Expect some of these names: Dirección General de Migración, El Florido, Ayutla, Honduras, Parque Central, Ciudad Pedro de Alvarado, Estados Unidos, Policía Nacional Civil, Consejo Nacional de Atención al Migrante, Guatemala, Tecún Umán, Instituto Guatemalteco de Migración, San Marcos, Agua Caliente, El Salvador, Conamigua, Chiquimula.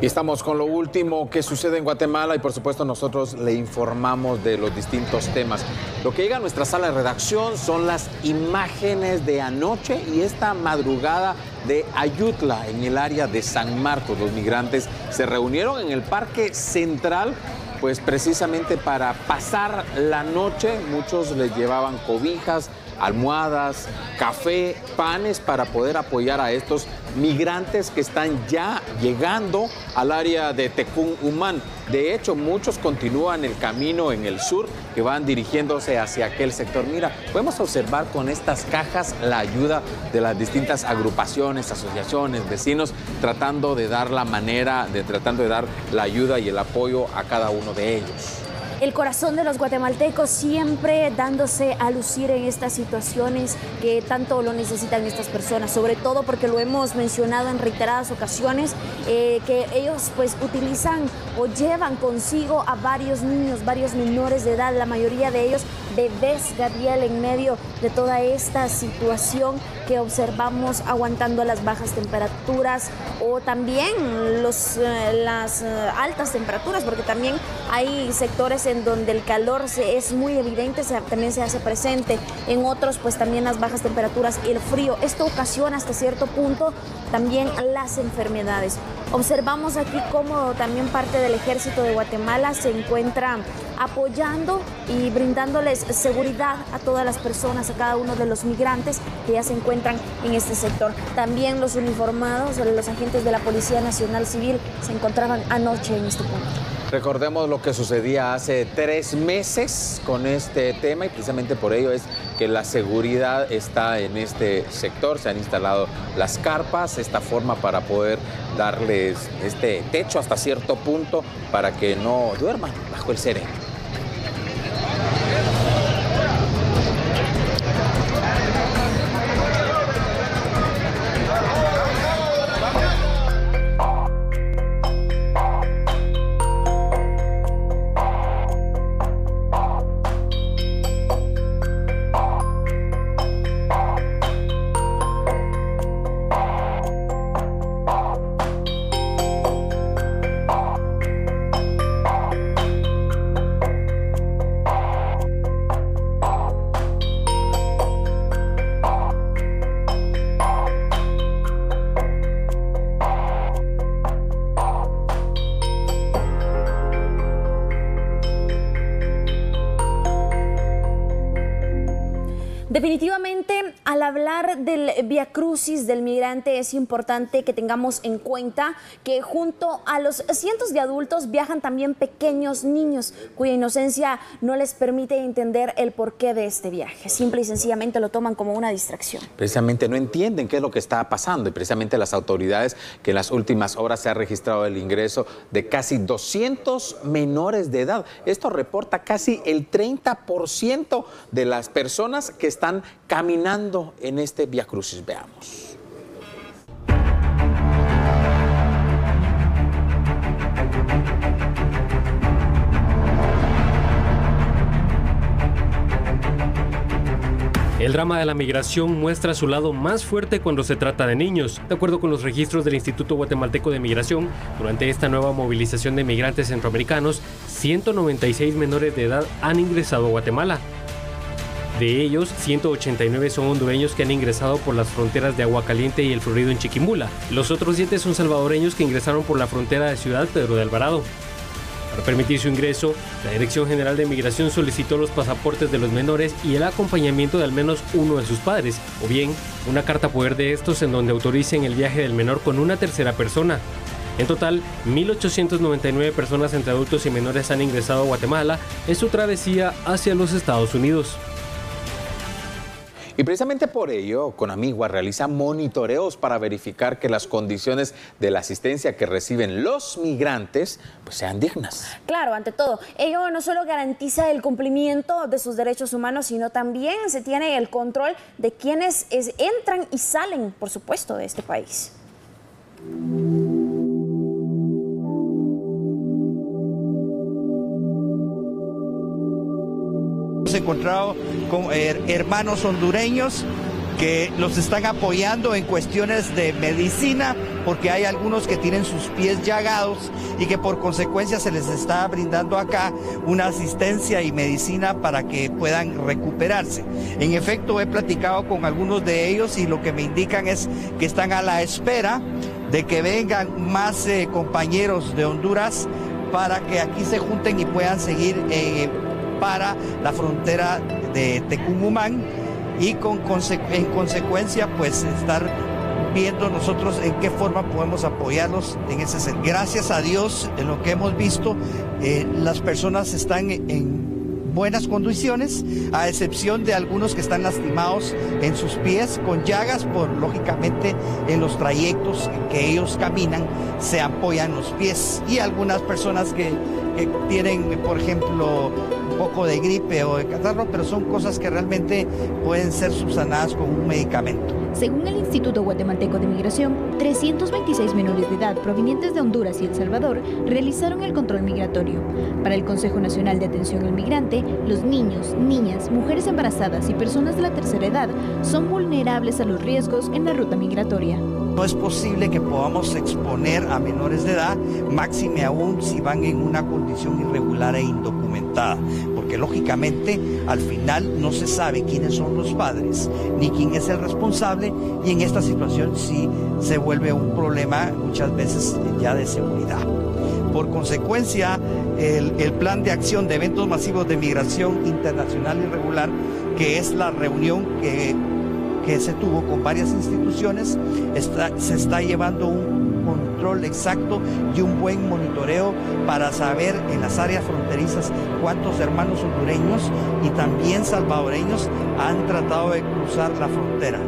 Y estamos con lo último que sucede en Guatemala y por supuesto nosotros le informamos de los distintos temas. Lo que llega a nuestra sala de redacción son las imágenes de anoche y esta madrugada de Ayutla en el área de San Marcos. Los migrantes se reunieron en el Parque Central, pues precisamente para pasar la noche. Muchos les llevaban cobijas, almohadas, café, panes para poder apoyar a estos migrantes que están ya llegando al área de Tecún Umán. De hecho, muchos continúan el camino en el sur que van dirigiéndose hacia aquel sector. Mira, podemos observar con estas cajas la ayuda de las distintas agrupaciones, asociaciones, vecinos, tratando de dar la ayuda y el apoyo a cada uno de ellos. El corazón de los guatemaltecos siempre dándose a lucir en estas situaciones que tanto lo necesitan estas personas, sobre todo porque lo hemos mencionado en reiteradas ocasiones, que ellos pues utilizan o llevan consigo a varios niños, varios menores de edad, la mayoría de ellos bebés, Gabriel, en medio de toda esta situación que observamos aguantando las bajas temperaturas o también las altas temperaturas, porque también hay sectores en donde el calor es muy evidente, también se hace presente, en otros pues también las bajas temperaturas, el frío. Esto ocasiona hasta cierto punto también las enfermedades. Observamos aquí cómo también parte del Ejército de Guatemala se encuentra apoyando y brindándoles seguridad a todas las personas, a cada uno de los migrantes que ya se encuentran en este sector. También los uniformados, los agentes de la Policía Nacional Civil se encontraban anoche en este punto. Recordemos lo que sucedía hace 3 meses con este tema y precisamente por ello es que la seguridad está en este sector. Se han instalado las carpas, esta forma para poder darles este techo hasta cierto punto para que no duerman bajo el sereno. Definitivamente, al hablar del viacrucis del migrante es importante que tengamos en cuenta que junto a los cientos de adultos viajan también pequeños niños cuya inocencia no les permite entender el porqué de este viaje. Simple y sencillamente lo toman como una distracción. Precisamente no entienden qué es lo que está pasando y precisamente las autoridades que en las últimas horas se ha registrado el ingreso de casi 200 menores de edad. Esto reporta casi el 30% de las personas que están caminando en este viacrucis. Veamos. El drama de la migración muestra su lado más fuerte cuando se trata de niños. De acuerdo con los registros del Instituto Guatemalteco de Migración, durante esta nueva movilización de migrantes centroamericanos, 196 menores de edad han ingresado a Guatemala. De ellos, 189 son hondureños que han ingresado por las fronteras de Agua Caliente y El Florido en Chiquimula. Los otros 7 son salvadoreños que ingresaron por la frontera de Ciudad Pedro de Alvarado. Para permitir su ingreso, la Dirección General de Migración solicitó los pasaportes de los menores y el acompañamiento de al menos uno de sus padres, o bien una carta poder de estos en donde autoricen el viaje del menor con una tercera persona. En total, 1.899 personas entre adultos y menores han ingresado a Guatemala en su travesía hacia los Estados Unidos. Y precisamente por ello, Conamigua realiza monitoreos para verificar que las condiciones de la asistencia que reciben los migrantes pues sean dignas. Claro, ante todo, ello no solo garantiza el cumplimiento de sus derechos humanos, sino también se tiene el control de quienes entran y salen, por supuesto, de este país. Hemos encontrado con hermanos hondureños que los están apoyando en cuestiones de medicina, porque hay algunos que tienen sus pies llagados y que por consecuencia se les está brindando acá una asistencia y medicina para que puedan recuperarse. En efecto, he platicado con algunos de ellos y lo que me indican es que están a la espera de que vengan más compañeros de Honduras para que aquí se junten y puedan seguir para la frontera de Tecún Umán y en consecuencia pues estar viendo nosotros en qué forma podemos apoyarlos en ese sentido. Gracias a Dios, en lo que hemos visto, las personas están en buenas condiciones, a excepción de algunos que están lastimados en sus pies con llagas, por lógicamente en los trayectos que ellos caminan se apoyan los pies, y algunas personas que tienen, por ejemplo, poco de gripe o de catarro, pero son cosas que realmente pueden ser subsanadas con un medicamento. Según el Instituto Guatemalteco de Migración, 326 menores de edad provenientes de Honduras y El Salvador realizaron el control migratorio. Para el Consejo Nacional de Atención al Migrante, los niños, niñas, mujeres embarazadas y personas de la tercera edad son vulnerables a los riesgos en la ruta migratoria. No es posible que podamos exponer a menores de edad, máxime aún si van en una condición irregular e indocumentada, porque lógicamente al final no se sabe quiénes son los padres ni quién es el responsable, y en esta situación sí se vuelve un problema muchas veces ya de seguridad. Por consecuencia, el plan de acción de eventos masivos de migración internacional irregular, que es la reunión que se tuvo con varias instituciones, se está llevando un control exacto y un buen monitoreo para saber en las áreas fronterizas cuántos hermanos hondureños y también salvadoreños han tratado de cruzar la frontera.